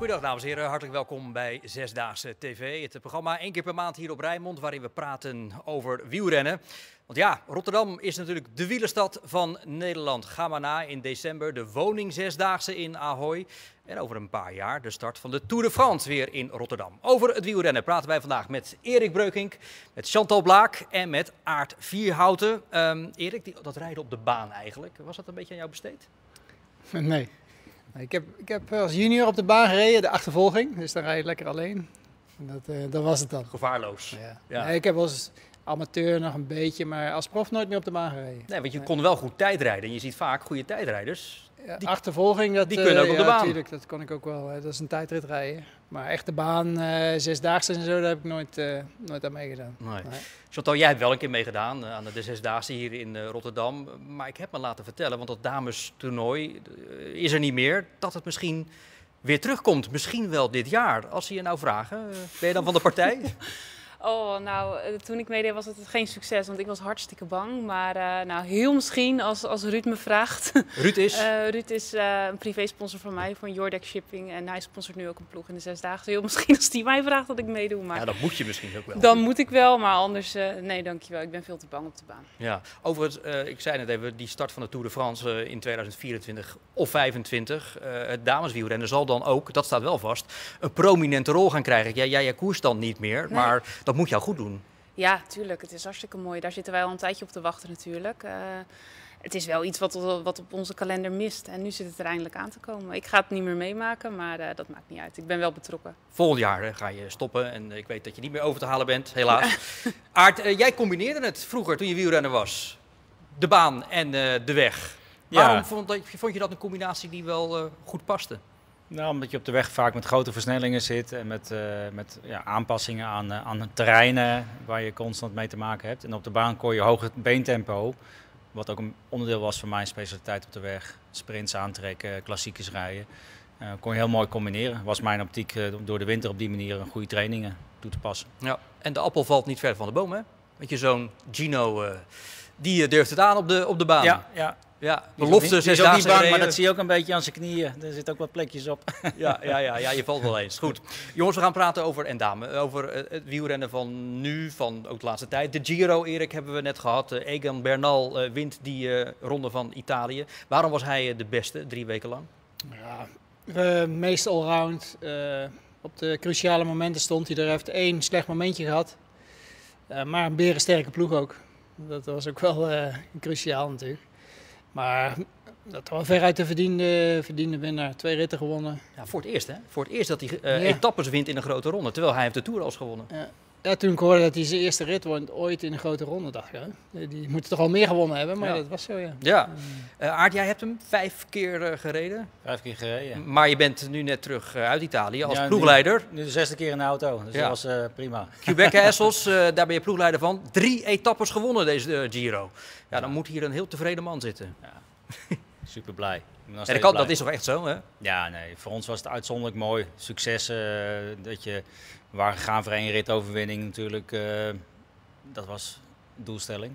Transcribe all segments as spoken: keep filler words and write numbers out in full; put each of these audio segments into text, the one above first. Goedendag dames en heren, hartelijk welkom bij Zesdaagse T V. Het programma één keer per maand hier op Rijnmond, waarin we praten over wielrennen. Want ja, Rotterdam is natuurlijk de wielerstad van Nederland. Ga maar na in december de woning-zesdaagse in Ahoy. En over een paar jaar de start van de Tour de France weer in Rotterdam. Over het wielrennen praten wij vandaag met Erik Breukink, met Chantal Blaak en met Aart Vierhouten. Um, Erik, die, dat rijden op de baan eigenlijk, was dat een beetje aan jou besteed? Nee. Ik heb, ik heb als junior op de baan gereden, de achtervolging, dus dan rijd je lekker alleen. En dat, uh, dat was het dan. Gevaarloos. Ja. Ja. Nee, ik heb als amateur nog een beetje, maar als prof nooit meer op de baan gereden. Nee, want je nee. kon wel goed tijdrijden en je ziet vaak goede tijdrijders. Ja, die achtervolging, dat, die kunnen ook uh, op de ja, baan. Natuurlijk, dat kon ik ook wel. Hè. Dat is een tijdrit rijden. Maar echt de baan, uh, zesdaagse en zo, daar heb ik nooit, uh, nooit aan meegedaan. Nee. Nee. Chantal, jij hebt wel een keer meegedaan aan de zesdaagse hier in uh, Rotterdam. Maar ik heb me laten vertellen, want dat damestoernooi uh, is er niet meer, dat het misschien weer terugkomt. Misschien wel dit jaar. Als ze je nou vragen, uh, ben je dan van de partij? Oh, nou, toen ik meedeed was het geen succes, want ik was hartstikke bang. Maar uh, nou, heel misschien als, als Ruud me vraagt. Ruud is? Uh, Ruud is uh, een privésponsor van mij, van Jordex Shipping. En hij sponsort nu ook een ploeg in de zesdaagse. Heel misschien als die mij vraagt dat ik meedoe. Maar ja, dat moet je misschien ook wel. Dan moet ik wel, maar anders, uh, nee dankjewel. Ik ben veel te bang op de baan. Ja, overigens, uh, ik zei net even, die start van de Tour de France uh, in tweeduizend vierentwintig of vijfentwintig. Uh, het dameswielrennen zal dan ook, dat staat wel vast, een prominente rol gaan krijgen. Jij, jij, jij koerst dan niet meer, nee. maar... Dat moet jou goed doen. Ja, tuurlijk. Het is hartstikke mooi. Daar zitten wij al een tijdje op te wachten natuurlijk. Uh, het is wel iets wat, wat op onze kalender mist. En nu zit het er eindelijk aan te komen. Ik ga het niet meer meemaken, maar uh, dat maakt niet uit. Ik ben wel betrokken. Volgend jaar hè, ga je stoppen. En ik weet dat je niet meer over te halen bent, helaas. Ja. Aart, uh, jij combineerde het vroeger toen je wielrenner was. De baan en uh, de weg. Ja. Waarom vond, dat, vond je dat een combinatie die wel uh, goed paste? Nou, omdat je op de weg vaak met grote versnellingen zit en met, uh, met ja, aanpassingen aan, uh, aan terreinen waar je constant mee te maken hebt. En op de baan kon je hoger beentempo, wat ook een onderdeel was van mijn specialiteit op de weg. Sprints aantrekken, klassiekers rijden. Uh, kon je heel mooi combineren. Was mijn optiek uh, door de winter op die manier een goede trainingen toe te passen. Ja, en de appel valt niet ver van de boom, hè? Want je zo'n Gino, uh, die durft het aan op de, op de baan. Ja, ja. Ja, belofte zes dagen bang, maar dat zie je ook een beetje aan zijn knieën. Er zitten ook wat plekjes op. Ja, ja, ja, ja, je valt wel eens. Goed. Jongens, we gaan praten over, en dames, over het wielrennen van nu, van ook de laatste tijd. De Giro, Erik, hebben we net gehad. Egan Bernal uh, wint die uh, ronde van Italië. Waarom was hij uh, de beste drie weken lang? Ja, uh, meest allround. Uh, op de cruciale momenten stond hij er. Hij heeft één slecht momentje gehad. Uh, maar een berensterke ploeg ook. Dat was ook wel uh, cruciaal natuurlijk. Maar dat was veruit de verdiende, verdiende winnaar. Twee ritten gewonnen. Ja, voor het eerst, hè? Voor het eerst dat hij uh, ja. etappes wint in een grote ronde. Terwijl hij heeft de Tour al gewonnen. Ja. Ja, toen ik hoorde dat hij zijn eerste rit won ooit in een grote ronde, dacht ik. Hè? Die moet toch al meer gewonnen hebben, maar ja. dat was zo, ja. ja. Uh, Aart, jij hebt hem vijf keer uh, gereden. Vijf keer gereden, ja. Maar je bent nu net terug uh, uit Italië als ja, ploegleider. Nu, nu de zesde keer in de auto, dus ja. dat was uh, prima. Quebec Essels, uh, daar ben je ploegleider van. Drie etappes gewonnen deze uh, Giro. Ja, dan ja. moet hier een heel tevreden man zitten. Ja. Super blij. Ja, dat, kan, dat is toch echt zo, hè? Ja, nee. Voor ons was het uitzonderlijk mooi. Succes, uh, dat je... We waren gegaan voor één ritoverwinning natuurlijk, uh, dat was de doelstelling.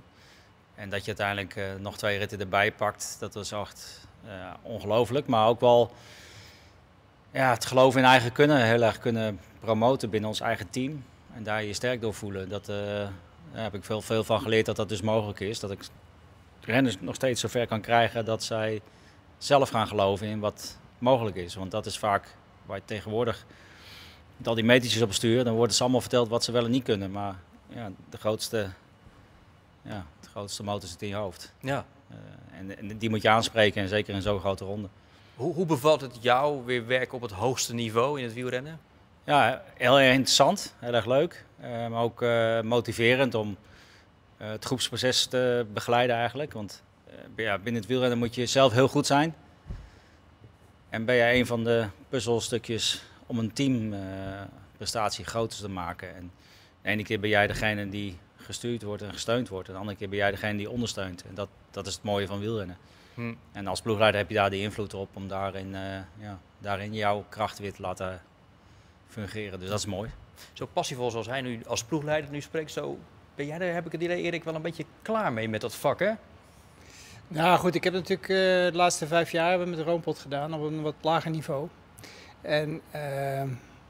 En dat je uiteindelijk uh, nog twee ritten erbij pakt, dat was echt uh, ongelooflijk. Maar ook wel ja, het geloof in eigen kunnen, heel erg kunnen promoten binnen ons eigen team. En daar je sterk door voelen. Dat, uh, daar heb ik veel, veel van geleerd dat dat dus mogelijk is. Dat ik renners nog steeds zover kan krijgen dat zij zelf gaan geloven in wat mogelijk is. Want dat is vaak waar je tegenwoordig... Met al die metertjes op stuur, dan worden ze allemaal verteld wat ze wel en niet kunnen. Maar ja, de grootste, ja, de grootste motor zit in je hoofd. Ja. Uh, en, en die moet je aanspreken, en zeker in zo'n grote ronde. Hoe, hoe bevalt het jou weer werken op het hoogste niveau in het wielrennen? Ja, heel erg interessant, heel erg leuk. Uh, maar ook uh, motiverend om uh, het groepsproces te begeleiden eigenlijk. Want uh, ja, binnen het wielrennen moet je zelf heel goed zijn. En ben jij een van de puzzelstukjes... om een teamprestatie uh, groter te maken. En de ene keer ben jij degene die gestuurd wordt en gesteund wordt. En de andere keer ben jij degene die ondersteunt. En dat, dat is het mooie van wielrennen. Hm. En als ploegleider heb je daar die invloed op om daarin, uh, ja, daarin jouw kracht weer te laten fungeren. Dus dat is mooi. Zo passievol zoals hij nu als ploegleider nu spreekt, zo ben jij, daar heb ik het idee, Erik, wel een beetje klaar mee met dat vak, hè? Nou goed, ik heb natuurlijk uh, de laatste vijf jaar hebben we met Roompot gedaan op een wat lager niveau. En uh,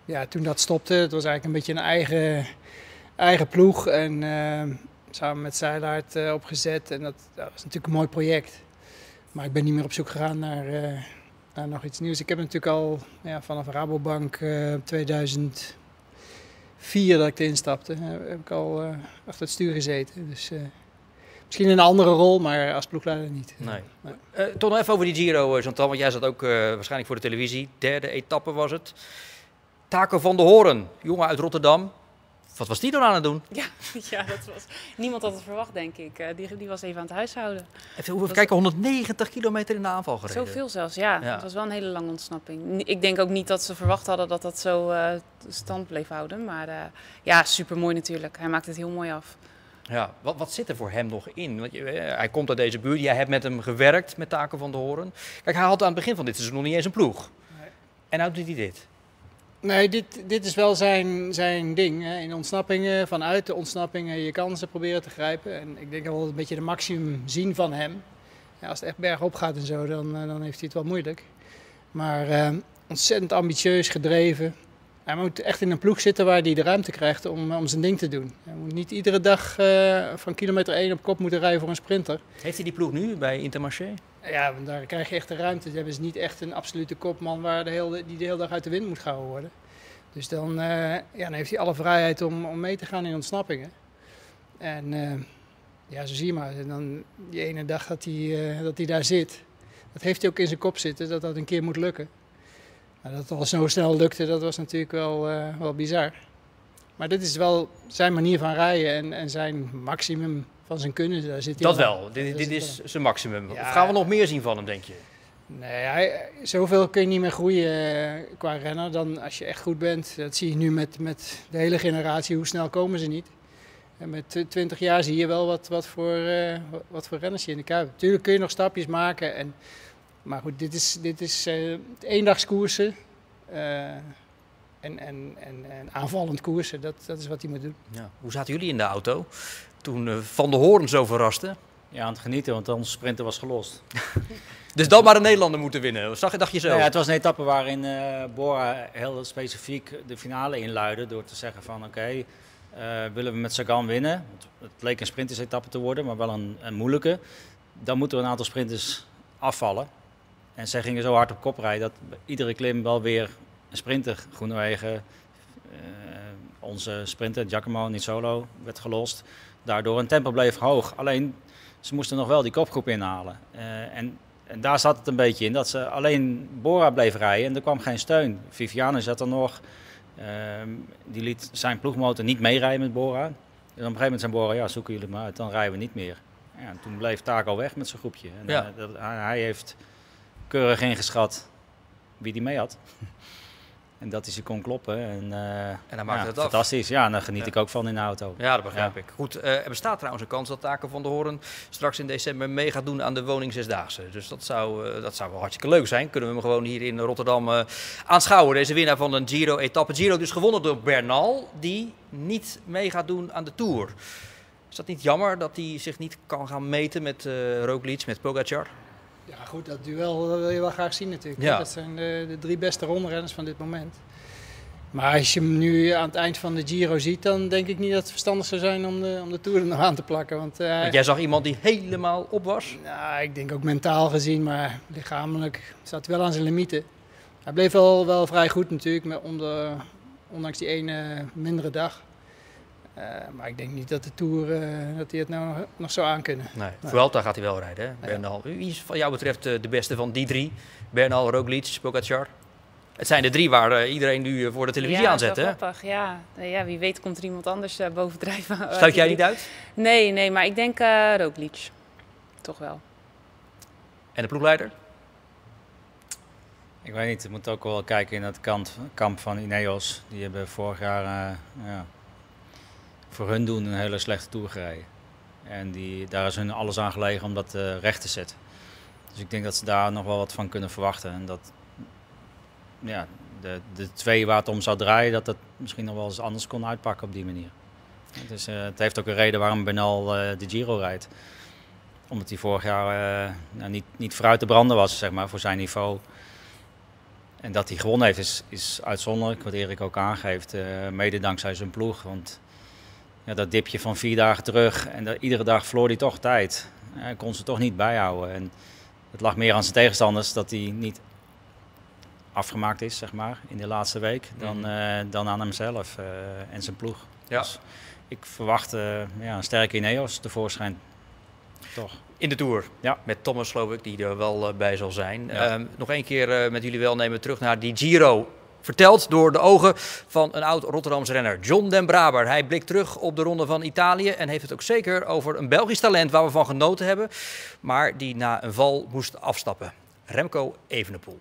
ja, toen dat stopte, het was eigenlijk een beetje een eigen, eigen ploeg. En uh, samen met Zeilaard uh, opgezet. En dat, dat was natuurlijk een mooi project. Maar ik ben niet meer op zoek gegaan naar, uh, naar nog iets nieuws. Ik heb natuurlijk al ja, vanaf Rabobank uh, tweeduizend vier dat ik erin stapte, heb ik al uh, achter het stuur gezeten. Dus, uh, misschien in een andere rol, maar als ploegleider niet. Nee. Nee. Uh, toch nog even over die Giro, Chantal, want jij zat ook uh, waarschijnlijk voor de televisie. Derde etappe was het. Taco van der Hoorn, jongen uit Rotterdam. Wat was die dan aan het doen? Ja, ja dat was... niemand had het verwacht, denk ik. Uh, die, die was even aan het huishouden. Even, even was... kijken, honderdnegentig kilometer in de aanval gereden. Zoveel zelfs, ja. ja. Het was wel een hele lange ontsnapping. Ik denk ook niet dat ze verwacht hadden dat dat zo uh, stand bleef houden. Maar uh, ja, supermooi natuurlijk. Hij maakt het heel mooi af. Ja, wat, wat zit er voor hem nog in? Want je, hij komt uit deze buurt, jij hebt met hem gewerkt, met Taco van der Hoorn. Kijk, hij had aan het begin van dit seizoen nog niet eens een ploeg. Nee. En nou doet hij dit. Nee, dit, dit is wel zijn, zijn ding. Hè. In ontsnappingen, vanuit de ontsnappingen je kansen proberen te grijpen. En ik denk dat we wel een beetje de maximum zien van hem. Ja, als het echt bergop gaat en zo, dan, dan heeft hij het wel moeilijk. Maar eh, ontzettend ambitieus, gedreven. Hij moet echt in een ploeg zitten waar hij de ruimte krijgt om, om zijn ding te doen. Hij moet niet iedere dag uh, van kilometer één op kop moeten rijden voor een sprinter. Heeft hij die ploeg nu bij Intermarché? Ja, want daar krijg je echt de ruimte. Ze hebben dus niet echt een absolute kopman waar de hele, die de hele dag uit de wind moet gehouden worden. Dus dan, uh, ja, dan heeft hij alle vrijheid om, om mee te gaan in ontsnappingen. En uh, ja, zo zie je maar. En dan die ene dag dat hij, uh, dat hij daar zit, dat heeft hij ook in zijn kop zitten, dat dat een keer moet lukken. Dat het al zo snel lukte, dat was natuurlijk wel, uh, wel bizar. Maar dit is wel zijn manier van rijden en, en zijn maximum van zijn kunnen. Daar zit hij dat wel, dit, dat dit is zijn maximum. Ja. Of gaan we nog meer zien van hem, denk je? Nee, hij, zoveel kun je niet meer groeien qua renner dan als je echt goed bent. Dat zie je nu met, met de hele generatie, hoe snel komen ze niet. En met twintig jaar zie je wel wat, wat, voor, uh, wat voor renners je in de kuip hebt. Tuurlijk kun je nog stapjes maken. En, maar goed, dit is, dit is uh, eendagskoersen uh, en, en, en, en aanvallend koersen. Dat, dat is wat hij moet doen. Ja. Hoe zaten jullie in de auto toen uh, Van der Hoorn zo verraste? Ja, aan het genieten, want onze sprinter was gelost. Dus dan maar de Nederlander moeten winnen, zag, dacht je zo? Ja, het was een etappe waarin uh, Bora heel specifiek de finale inluidde door te zeggen van oké, okay, uh, willen we met Sagan winnen? Het leek een sprintersetappe te worden, maar wel een, een moeilijke. Dan moeten we een aantal sprinters afvallen. En zij gingen zo hard op kop rijden dat iedere klim wel weer een sprinter, Groenwegen, uh, onze sprinter Giacomo Nizzolo werd gelost. Daardoor een tempo bleef hoog. Alleen ze moesten nog wel die kopgroep inhalen. Uh, en, en daar zat het een beetje in dat ze alleen Bora bleef rijden en er kwam geen steun. Viviane zat er nog, uh, die liet zijn ploegmotor niet meerijden met Bora. En op een gegeven moment zijn Bora, ja zoeken jullie maar uit, dan rijden we niet meer. Ja, en toen bleef Taco weg met zijn groepje. En, ja. uh, dat, hij, hij heeft... keurig ingeschat wie die mee had. En dat is je kon kloppen. En, uh, en dan maakt ja, het fantastisch. Af. Ja, en daar geniet ja. ik ook van in de auto. Ja, dat begrijp ja. ik. Goed, uh, er bestaat trouwens een kans dat Taco van der Hoorn straks in december mee gaat doen aan de WielerZesdaagse. Dus dat zou, uh, dat zou wel hartstikke leuk zijn. Kunnen we hem gewoon hier in Rotterdam uh, aanschouwen. Deze winnaar van een Giro-etappe. Giro dus gewonnen door Bernal, die niet mee gaat doen aan de Tour. Is dat niet jammer dat hij zich niet kan gaan meten met uh, Roglic, met Pogacar? Ja goed, dat duel dat wil je wel graag zien natuurlijk. Ja. Dat zijn de, de drie beste rondrenners van dit moment. Maar als je hem nu aan het eind van de Giro ziet, dan denk ik niet dat het verstandig zou zijn om de, om de Tour er nog aan te plakken. Want, uh, want jij zag iemand die helemaal op was? Nou, ik denk ook mentaal gezien, maar lichamelijk zat hij wel aan zijn limieten. Hij bleef wel, wel vrij goed natuurlijk, met onder, ondanks die ene mindere dag. Uh, maar ik denk niet dat de Tour uh, dat hij het nou nog, nog zou aankunnen. Nee, nee. Vuelta gaat hij wel rijden, hè? Bernal. Wie is van jou betreft uh, de beste van die drie? Bernal, Roglic, Pogacar. Het zijn de drie waar uh, iedereen nu uh, voor de televisie ja, aanzet, hè? Ja, grappig. Ja. Ja, wie weet komt er iemand anders uh, bovendrijven. Sluit jij niet uit? Nee, nee, maar ik denk uh, Roglic. Toch wel. En de ploegleider? Ik weet niet, je moet ook wel kijken in dat kant, kamp van Ineos. Die hebben vorig jaar... Uh, ja. voor hun doen een hele slechte Tour gereden. En die, daar is hun alles aan gelegen om dat uh, recht te zetten. Dus ik denk dat ze daar nog wel wat van kunnen verwachten. En dat ja, de, de twee waar het om zou draaien, dat dat misschien nog wel eens anders kon uitpakken op die manier. Dus uh, het heeft ook een reden waarom Bernal uh, de Giro rijdt. Omdat hij vorig jaar uh, nou, niet, niet vooruit te branden was, zeg maar, voor zijn niveau. En dat hij gewonnen heeft is, is uitzonderlijk, wat Erik ook aangeeft, uh, mede dankzij zijn ploeg. Want ja, dat dipje van vier dagen terug en dat, iedere dag verloor hij toch tijd. Hij kon ze toch niet bijhouden. En het lag meer aan zijn tegenstanders dat hij niet afgemaakt is, zeg maar, in de laatste week, dan, mm. uh, dan aan hemzelf uh, en zijn ploeg. Ja. Dus ik verwacht uh, ja, een sterke Ineos tevoorschijn. Toch. In de Tour, ja. Met Thomas Slowik, die er wel uh, bij zal zijn. Ja. Um, nog één keer uh, met jullie welnemen terug naar die Giro. Verteld door de ogen van een oud Rotterdamse renner, John Den Braber. Hij blikt terug op de Ronde van Italië en heeft het ook zeker over een Belgisch talent waar we van genoten hebben. Maar die na een val moest afstappen. Remco Evenepoel.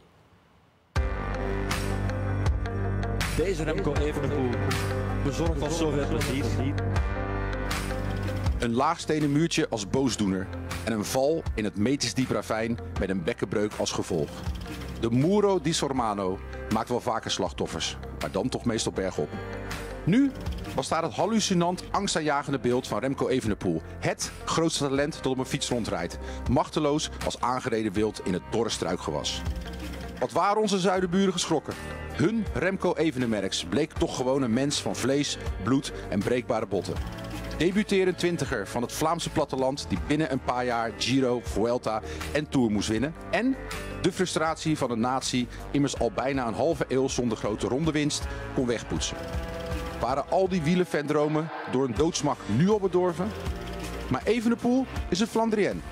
Deze Remco Evenepoel bezorgt ons zoveel plezier. Een laagstenen muurtje als boosdoener en een val in het metersdiep ravijn met een bekkenbreuk als gevolg. De Muro di Sormano maakt wel vaker slachtoffers, maar dan toch meestal bergop. Nu was daar het hallucinant angstaanjagende beeld van Remco Evenepoel. Het grootste talent dat op een fiets rondrijdt. Machteloos als aangereden wild in het dorre struikgewas. Wat waren onze zuidenburen geschrokken? Hun Remco Evenemerks bleek toch gewoon een mens van vlees, bloed en breekbare botten. Debuterend twintiger van het Vlaamse platteland die binnen een paar jaar Giro, Vuelta en Tour moest winnen. En de frustratie van een natie, immers al bijna een halve eeuw zonder grote rondewinst, kon wegpoetsen. Waren al die wielerfandromen door een doodsmak nu al bedorven? Maar Evenepoel is een Flandrien.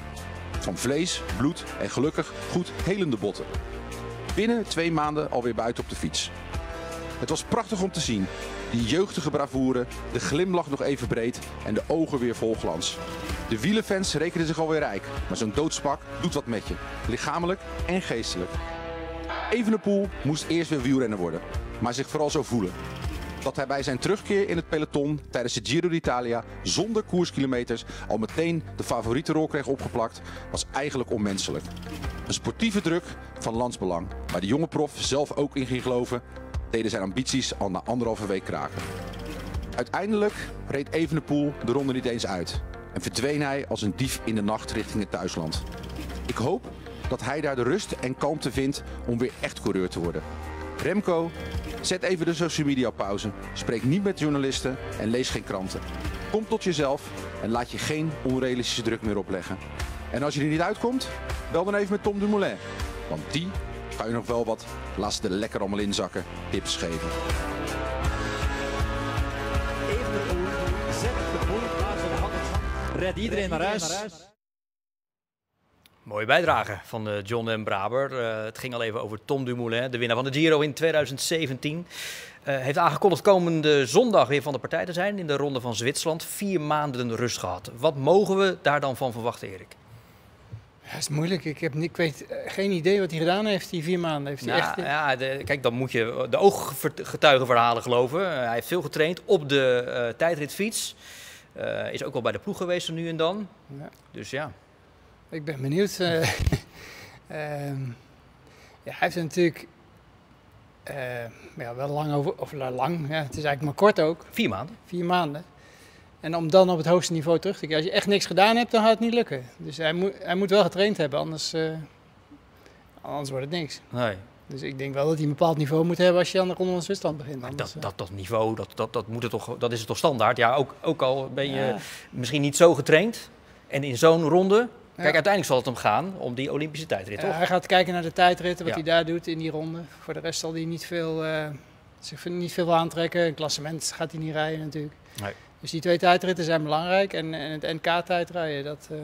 Van vlees, bloed en gelukkig goed helende botten. Binnen twee maanden alweer buiten op de fiets. Het was prachtig om te zien. Die jeugdige bravoure, de glimlach nog even breed en de ogen weer vol glans. De wielerfans rekenen zich alweer rijk, maar zo'n doodspak doet wat met je. Lichamelijk en geestelijk. Evenepoel moest eerst weer wielrenner worden, maar zich vooral zo voelen. Dat hij bij zijn terugkeer in het peloton tijdens de Giro d'Italia zonder koerskilometers al meteen de favoriete rol kreeg opgeplakt, was eigenlijk onmenselijk. Een sportieve druk van landsbelang, waar de jonge prof zelf ook in ging geloven, deden zijn ambities al na anderhalve week kraken. Uiteindelijk reed Evenepoel de ronde niet eens uit en verdween hij als een dief in de nacht richting het thuisland. Ik hoop dat hij daar de rust en kalmte vindt om weer echt coureur te worden. Remco, zet even de social media op pauze, spreek niet met journalisten en lees geen kranten. Kom tot jezelf en laat je geen onrealistische druk meer opleggen. En als je er niet uitkomt, bel dan even met Tom Dumoulin, want die ga je nog wel wat, laat ze er lekker allemaal inzakken, tips geven. Evenepoel zet de boel naar zijn hand. Red iedereen naar huis. Mooie bijdrage van John Den Braber. Uh, het ging al even over Tom Dumoulin, de winnaar van de Giro in twintig zeventien. Uh, heeft aangekondigd komende zondag weer van de partij te zijn in de Ronde van Zwitserland. Vier maanden rust gehad. Wat mogen we daar dan van verwachten, Erik? Dat is moeilijk. Ik, heb niet, ik weet geen idee wat hij gedaan heeft die vier maanden. Heeft hij nou, echt... ja, de, kijk, dan moet je de ooggetuigenverhalen geloven. Uh, hij heeft veel getraind op de uh, tijdritfiets. Uh, is ook wel bij de ploeg geweest nu en dan. Ja. Dus ja. Ik ben benieuwd. Uh, uh, ja, hij heeft er natuurlijk uh, ja, wel lang over... Of lang, ja, het is eigenlijk maar kort ook. Vier maanden. Vier maanden. En om dan op het hoogste niveau terug te keren. Als je echt niks gedaan hebt, dan gaat het niet lukken. Dus hij moet, hij moet wel getraind hebben, anders, uh, anders wordt het niks. Nee. Dus ik denk wel dat hij een bepaald niveau moet hebben als je aan de Ronde van Zwitserland begint. Maar anders, dat, dat, dat niveau, dat, dat, dat, moet het toch, dat is het toch standaard? Ja, ook, ook al ben je ja. misschien niet zo getraind. En in zo'n ronde... Kijk, ja. uiteindelijk zal het hem gaan om die Olympische tijdrit, ja, toch? Hij gaat kijken naar de tijdritten, wat ja. hij daar doet in die ronde. Voor de rest zal hij niet veel, uh, zich niet veel aantrekken. Een klassement gaat hij niet rijden natuurlijk. Nee. Dus die twee tijdritten zijn belangrijk en, en het N K-tijdrijden, dat, uh,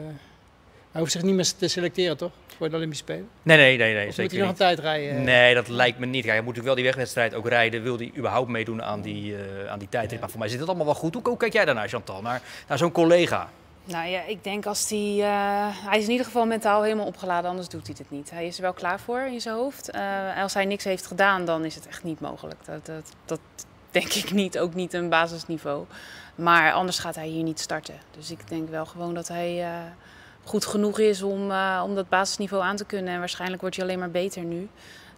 hij hoeft zich niet meer te selecteren, toch? Voor de Olympische Spelen? Nee, nee, nee, nee zeker moet hij nog niet. Een tijd rijden? Nee, dat lijkt me niet. Hij moet natuurlijk wel die wegwedstrijd ook rijden. Wil hij überhaupt meedoen aan die, uh, aan die tijdrit? Ja. Maar voor mij zit het allemaal wel goed. Hoe, hoe kijk jij daarnaar, Chantal? Naar, naar zo'n collega? Nou ja, ik denk als die, uh, hij is in ieder geval mentaal helemaal opgeladen, anders doet hij het niet. Hij is er wel klaar voor in zijn hoofd. Uh, als hij niks heeft gedaan, dan is het echt niet mogelijk. Dat, dat, dat denk ik niet, ook niet een basisniveau. Maar anders gaat hij hier niet starten. Dus ik denk wel gewoon dat hij uh, goed genoeg is om, uh, om dat basisniveau aan te kunnen. En waarschijnlijk wordt hij alleen maar beter nu.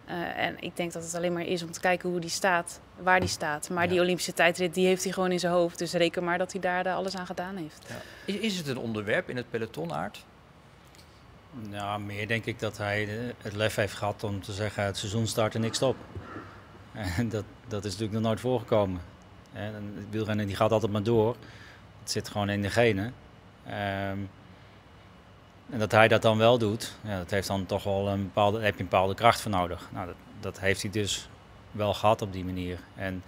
Uh, en ik denk dat het alleen maar is om te kijken hoe die staat, waar die staat. Maar ja. die Olympische tijdrit die heeft hij gewoon in zijn hoofd. Dus reken maar dat hij daar uh, alles aan gedaan heeft. Ja. Is, is het een onderwerp in het peloton, Aart? Nou, meer denk ik dat hij het lef heeft gehad om te zeggen het seizoen start en ik stop. En dat, dat is natuurlijk nog nooit voorgekomen. En het wielrennen die gaat altijd maar door. Het zit gewoon in de genen. Um, en dat hij dat dan wel doet, ja, dat heeft dan toch wel een bepaalde, heb je een bepaalde kracht voor nodig. Nou, dat, dat heeft hij dus wel gehad op die manier. En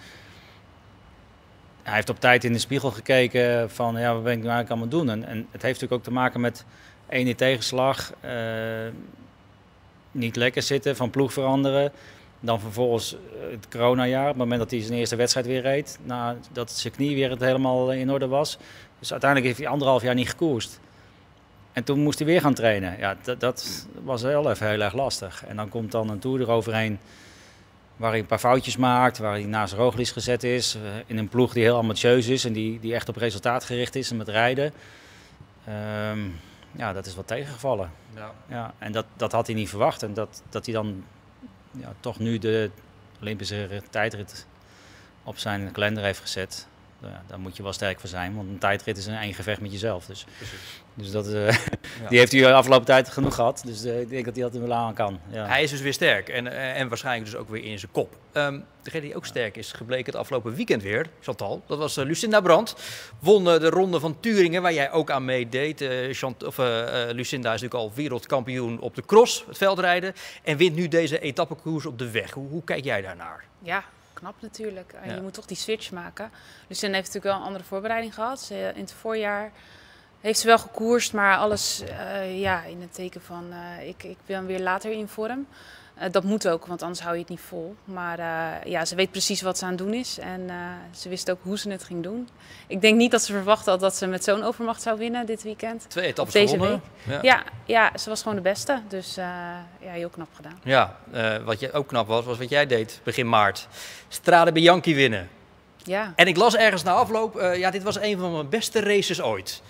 hij heeft op tijd in de spiegel gekeken van ja, wat ben ik nu eigenlijk allemaal doen. En, en het heeft natuurlijk ook te maken met ene tegenslag, uh, niet lekker zitten, van ploeg veranderen. Dan vervolgens het coronajaar, op het moment dat hij zijn eerste wedstrijd weer reed, nadat zijn knie weer het helemaal in orde was. Dus uiteindelijk heeft hij anderhalf jaar niet gekoerst. En toen moest hij weer gaan trainen. Ja, dat, dat was wel even heel erg lastig. En dan komt dan een Tour eroverheen waar hij een paar foutjes maakt, waar hij naast Roglic gezet is, in een ploeg die heel ambitieus is en die, die echt op resultaat gericht is en met rijden. Um, ja, dat is wat tegengevallen. Ja. Ja, en dat, dat had hij niet verwacht en dat, dat hij dan... Ja, toch nu de Olympische tijdrit op zijn kalender heeft gezet. Ja, daar moet je wel sterk voor zijn, want een tijdrit is een eigen gevecht met jezelf. Dus, dus dat, uh, ja. Die heeft hij de afgelopen tijd genoeg gehad, dus uh, ik denk dat hij dat er wel aan kan. Ja. Hij is dus weer sterk en, uh, en waarschijnlijk dus ook weer in zijn kop. Um, degene die ook sterk is gebleken het afgelopen weekend weer, Chantal, dat was uh, Lucinda Brandt. Won uh, de Ronde van Turingen, waar jij ook aan meedeed. Uh, Chant- of, uh, uh, Lucinda is natuurlijk al wereldkampioen op de cross, het veldrijden. En wint nu deze etappekoers op de weg. Hoe, hoe kijk jij daarnaar? Ja. Knap natuurlijk. En ja. Je moet toch die switch maken. Lucinda heeft natuurlijk wel een andere voorbereiding gehad. Ze, in het voorjaar heeft ze wel gekoerst, maar alles uh, ja, in het teken van uh, ik, ik ben weer later in vorm. Uh, dat moet ook, want anders hou je het niet vol. Maar uh, ja, ze weet precies wat ze aan het doen is en uh, ze wist ook hoe ze het ging doen. Ik denk niet dat ze verwacht had dat ze met zo'n overmacht zou winnen dit weekend. Twee etappes gewonnen. Ja. Ja, ja, ze was gewoon de beste. Dus uh, ja, heel knap gedaan. Ja, uh, wat je ook knap was, was wat jij deed begin maart. Strade Bianche winnen. Ja. En ik las ergens na afloop, uh, ja, dit was een van mijn beste races ooit.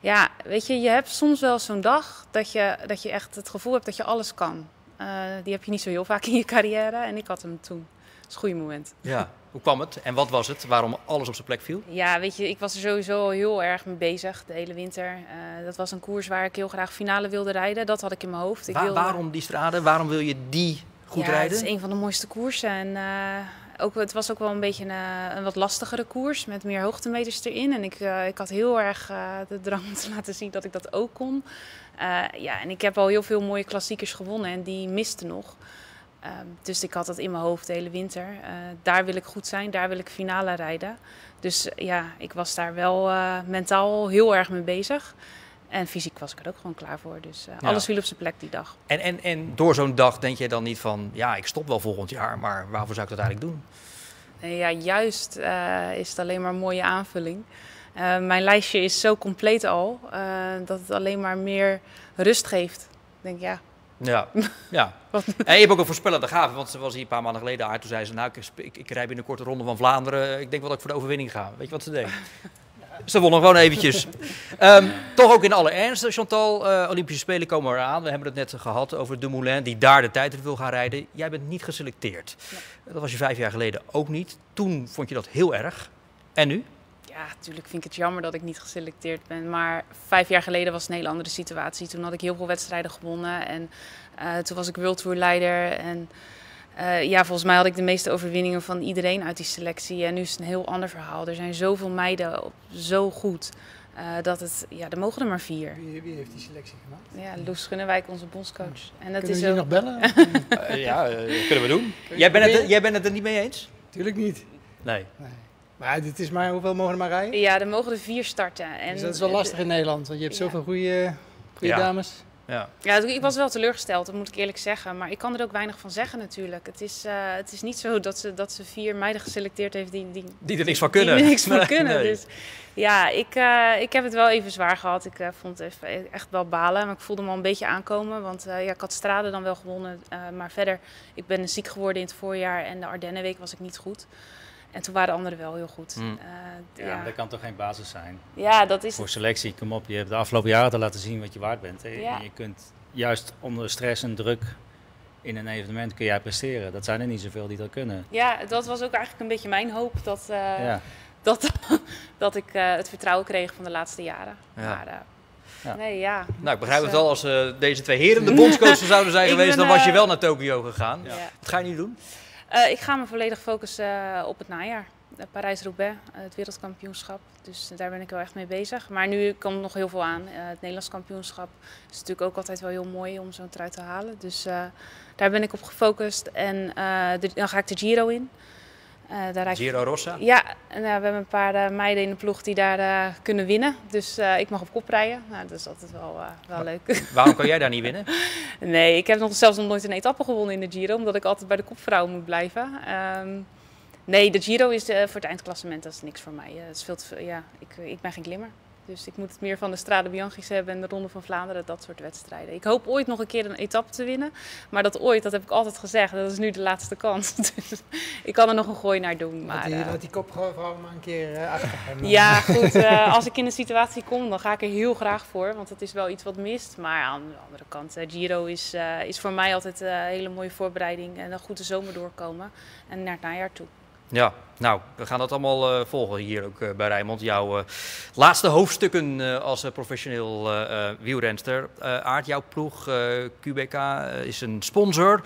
Ja, weet je, je hebt soms wel zo'n dag dat je, dat je echt het gevoel hebt dat je alles kan. Uh, die heb je niet zo heel vaak in je carrière en ik had hem toen. Dat is een goed moment. Ja, hoe kwam het en wat was het? Waarom alles op zijn plek viel? Ja, weet je, ik was er sowieso heel erg mee bezig de hele winter. Uh, dat was een koers waar ik heel graag finale wilde rijden. Dat had ik in mijn hoofd. Ik waar, wilde... Waarom die Strade? Waarom wil je die goed ja, rijden? Het is een van de mooiste koersen. En, uh, ook, het was ook wel een beetje een, een wat lastigere koers met meer hoogtemeters erin. En ik, uh, ik had heel erg uh, de drang te laten zien dat ik dat ook kon. Uh, ja, en ik heb al heel veel mooie klassiekers gewonnen en die misten nog. Uh, dus ik had dat in mijn hoofd de hele winter. Uh, daar wil ik goed zijn, daar wil ik finale rijden. Dus uh, ja, ik was daar wel uh, mentaal heel erg mee bezig. En fysiek was ik er ook gewoon klaar voor. Dus uh, ja. Alles viel op zijn plek die dag. En, en, en door zo'n dag denk je dan niet van, ja, ik stop wel volgend jaar, maar waarvoor zou ik dat eigenlijk doen? Uh, ja, juist uh, is het alleen maar een mooie aanvulling. Uh, mijn lijstje is zo compleet al, uh, dat het alleen maar meer rust geeft. Ik denk, ja. Ja, ja. En je hebt ook een voorspellende gave, want ze was hier een paar maanden geleden aan. Toen zei ze, nou, ik, ik, ik rij binnenkort de Ronde van Vlaanderen. Ik denk wel dat ik voor de overwinning ga. Weet je wat ze deed? Ze wonnen gewoon eventjes. Um, toch ook in alle ernst, Chantal. Uh, Olympische Spelen komen eraan. We hebben het net gehad over Dumoulin, die daar de tijdrit wil gaan rijden. Jij bent niet geselecteerd. Ja. Dat was je vijf jaar geleden ook niet. Toen vond je dat heel erg. En nu? Ja, natuurlijk vind ik het jammer dat ik niet geselecteerd ben. Maar vijf jaar geleden was het een hele andere situatie. Toen had ik heel veel wedstrijden gewonnen. En uh, toen was ik World Tour leider. En uh, ja, volgens mij had ik de meeste overwinningen van iedereen uit die selectie. En nu is het een heel ander verhaal. Er zijn zoveel meiden op, zo goed. Uh, dat het, ja, er mogen er maar vier. Wie, wie heeft die selectie gemaakt? Ja, Loes Gunnewijk, onze bondscoach. Ja. En dat kunnen we ook... nog bellen? uh, ja, uh, kunnen we doen. Kun jij, bent het, jij bent het er niet mee eens? Tuurlijk niet. Nee. nee. Maar dit is maar, hoeveel mogen er maar rijden? Ja, er mogen er vier starten. En dus dat is wel lastig in Nederland, want je hebt zoveel ja. goede, goede ja. dames. Ja. Ja, ik was wel teleurgesteld, dat moet ik eerlijk zeggen. Maar ik kan er ook weinig van zeggen natuurlijk. Het is, uh, het is niet zo dat ze, dat ze vier meiden geselecteerd heeft die, die, die er niks van kunnen. Die er niks van kunnen. Nee. Dus, ja, ik, uh, ik heb het wel even zwaar gehad. Ik uh, vond het even, echt wel balen, maar ik voelde me al een beetje aankomen. Want uh, ja, ik had Strade dan wel gewonnen, uh, maar verder, ik ben ziek geworden in het voorjaar. En de Ardennenweek was ik niet goed. En toen waren anderen wel heel goed. Mm. Uh, ja, ja. Dat kan toch geen basis zijn? Ja, dat is voor selectie, kom op. Je hebt de afgelopen jaren te laten zien wat je waard bent. Ja. En je kunt juist onder stress en druk in een evenement kun jij presteren. Dat zijn er niet zoveel die dat kunnen. Ja, dat was ook eigenlijk een beetje mijn hoop. Dat, uh, ja. dat, dat ik uh, het vertrouwen kreeg van de laatste jaren. Ja. Maar, uh, Ja. Nee, ja. Nou, ik begrijp dus, het al. Als uh, deze twee heren de bondscoaches zouden zijn geweest, ben, dan uh, was je wel naar Tokio gegaan. Ja. Wat ga je nu doen? Uh, ik ga me volledig focussen uh, op het najaar. Uh, Parijs-Roubaix, uh, het wereldkampioenschap. Dus daar ben ik wel echt mee bezig. Maar nu komt nog heel veel aan. Uh, het Nederlands kampioenschap is natuurlijk ook altijd wel heel mooi om zo'n trui te halen. Dus uh, daar ben ik op gefocust. En uh, de, dan ga ik de Giro in. Uh, daar ik... Giro Rossa? Ja, en, uh, we hebben een paar uh, meiden in de ploeg die daar uh, kunnen winnen. Dus uh, ik mag op kop rijden. Nou, dat is altijd wel, uh, wel leuk. Waarom kan jij daar niet winnen? Nee, ik heb nog zelfs nog nooit een etappe gewonnen in de Giro. Omdat ik altijd bij de kopvrouwen moet blijven. Um, nee, de Giro is uh, voor het eindklassement, dat is niks voor mij. Uh, dat is veel te, ja, ik, ik ben geen klimmer. Dus ik moet het meer van de Strade Bianche hebben en de Ronde van Vlaanderen, dat soort wedstrijden. Ik hoop ooit nog een keer een etappe te winnen. Maar dat ooit, dat heb ik altijd gezegd, dat is nu de laatste kans. Dus ik kan er nog een gooi naar doen. Maar, dat die, uh, die kopvrouw maar een keer uh, achter hem. Ja, goed. Uh, als ik in de situatie kom, dan ga ik er heel graag voor. Want dat is wel iets wat mist. Maar aan de andere kant, uh, Giro is, uh, is voor mij altijd een uh, hele mooie voorbereiding. En een goede zomer doorkomen. En naar het najaar toe. Ja, nou, we gaan dat allemaal uh, volgen hier ook uh, bij Rijnmond. Jouw uh, laatste hoofdstukken uh, als uh, professioneel uh, uh, wielrenster. Uh, Aart, jouw ploeg, uh, Q B K, uh, is een sponsor.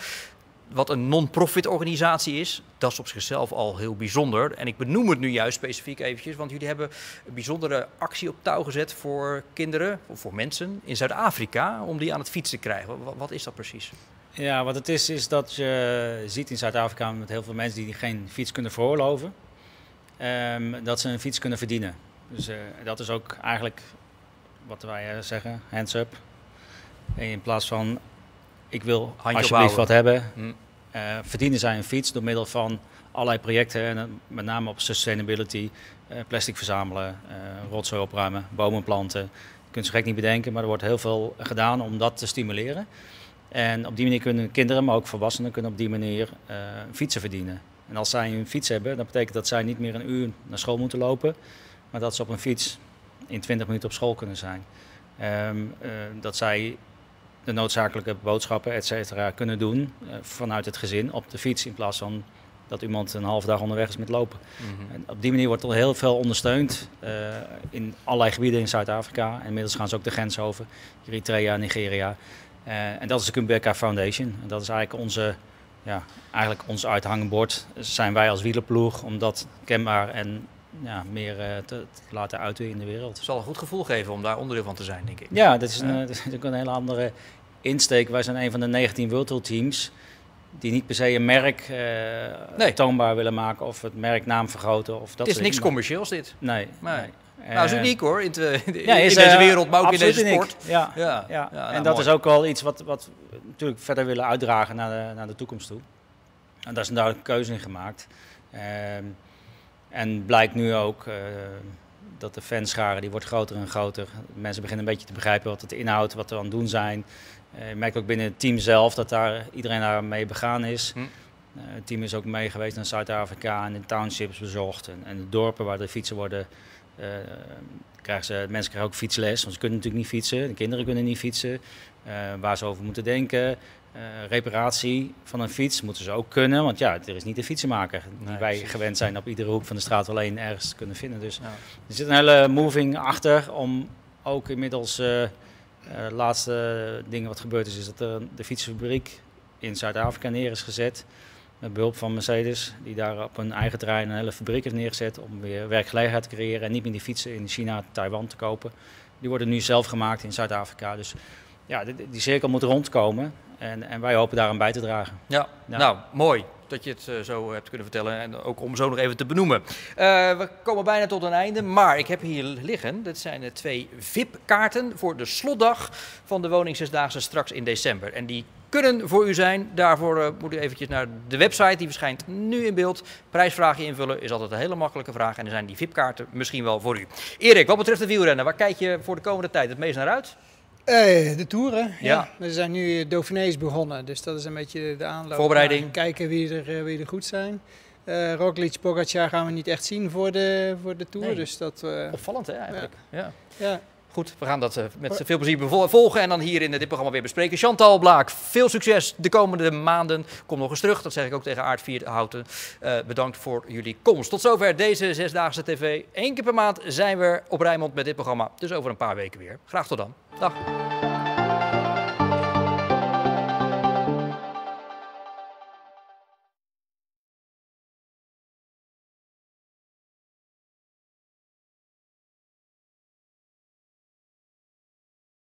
Wat een non-profit organisatie is, dat is op zichzelf al heel bijzonder. En ik benoem het nu juist specifiek eventjes, want jullie hebben een bijzondere actie op touw gezet voor kinderen, voor mensen in Zuid-Afrika, om die aan het fietsen te krijgen. Wat, wat is dat precies? Ja, wat het is, is dat je ziet in Zuid-Afrika met heel veel mensen die geen fiets kunnen veroorloven, um, dat ze een fiets kunnen verdienen. Dus uh, dat is ook eigenlijk wat wij zeggen, hands up. En in plaats van, ik wil alsjeblieft wat hebben, mm. uh, verdienen zij een fiets door middel van allerlei projecten. En met name op sustainability, uh, plastic verzamelen, uh, rotzooi opruimen, bomen planten. Je kunt ze gek niet bedenken, maar er wordt heel veel gedaan om dat te stimuleren. En op die manier kunnen kinderen, maar ook volwassenen, kunnen op die manier uh, fietsen verdienen. En als zij een fiets hebben, dan betekent dat zij niet meer een uur naar school moeten lopen, maar dat ze op een fiets in twintig minuten op school kunnen zijn. Um, uh, dat zij de noodzakelijke boodschappen, et cetera, kunnen doen uh, vanuit het gezin op de fiets, in plaats van dat iemand een half dag onderweg is met lopen. Mm-hmm. En op die manier wordt al heel veel ondersteund uh, in allerlei gebieden in Zuid-Afrika. En inmiddels gaan ze ook de grens over, Eritrea, Nigeria. Uh, en dat is de Q B K Foundation. En dat is eigenlijk, onze, ja, eigenlijk ons uithangbord. Zijn wij als wielerploeg om dat kenbaar en ja, meer uh, te, te laten uiten in de wereld. Het zal een goed gevoel geven om daar onderdeel van te zijn, denk ik. Ja, dat is natuurlijk een, uh. een hele andere insteek. Wij zijn een van de negentien World Tour teams die niet per se een merk uh, nee. toonbaar willen maken of het merknaam vergroten. Of dat het is niks commercieels dit. Nee, nee. nee. Nou, dat is uniek hoor, in, te, in, ja, is, in deze wereld, maar ook in deze sport. Ja, ja, ja. ja nou, en dat mooi. Is ook wel iets wat, wat we natuurlijk verder willen uitdragen naar de, naar de toekomst toe. En daar is een duidelijke keuze in gemaakt. Uh, en blijkt nu ook uh, dat de fanscharen, die wordt groter en groter. Mensen beginnen een beetje te begrijpen wat het inhoudt, wat we aan het doen zijn. Uh, je merkt ook binnen het team zelf dat daar iedereen daarmee begaan is. Hm. Uh, het team is ook mee geweest naar Zuid-Afrika en de townships bezocht. En, en de dorpen waar de fietsen worden... Uh, krijgen ze, mensen krijgen ook fietsles, want ze kunnen natuurlijk niet fietsen, de kinderen kunnen niet fietsen. Uh, waar ze over moeten denken, uh, reparatie van een fiets moeten ze ook kunnen, want ja, er is niet de fietsenmaker die nee, wij precies. gewend zijn op iedere hoek van de straat alleen ergens te kunnen vinden. Dus ja. Er zit een hele moving achter om ook inmiddels, de uh, uh, laatste dingen wat gebeurd is, is dat de, de fietsfabriek in Zuid-Afrika neer is gezet. Met behulp van Mercedes, die daar op hun eigen terrein een hele fabriek heeft neergezet om weer werkgelegenheid te creëren en niet meer die fietsen in China, Taiwan te kopen. Die worden nu zelf gemaakt in Zuid-Afrika. Dus ja, die, die cirkel moet rondkomen en, en wij hopen daaraan bij te dragen. Ja, ja. Nou, mooi dat je het zo hebt kunnen vertellen en ook om zo nog even te benoemen. Uh, we komen bijna tot een einde, maar ik heb hier liggen, dat zijn de twee V I P-kaarten voor de slotdag van de WielerZesdaagse straks in december. En die kunnen voor u zijn. Daarvoor uh, moet u eventjes naar de website, die verschijnt nu in beeld. Prijsvraagje invullen is altijd een hele makkelijke vraag en dan zijn die V I P-kaarten misschien wel voor u. Erik, wat betreft de wielrennen, waar kijk je voor de komende tijd het meest naar uit? Uh, de toeren, ja. ja. We zijn nu Dauphinés begonnen, dus dat is een beetje de aanloop. Voorbereiding. Kijken wie er, wie er goed zijn. Uh, Roglic, Pogacar gaan we niet echt zien voor de, voor de tour. Nee. Dus dat, uh, opvallend hè, eigenlijk. Ja. Ja. Ja. Goed, we gaan dat uh, met veel plezier volgen en dan hier in dit programma weer bespreken. Chantal Blaak, veel succes de komende maanden. Kom nog eens terug, dat zeg ik ook tegen Aart Vierhouten. Uh, bedankt voor jullie komst. Tot zover deze Zesdaagse T V. Eén keer per maand zijn we op Rijnmond met dit programma. Dus over een paar weken weer. Graag tot dan. Dag.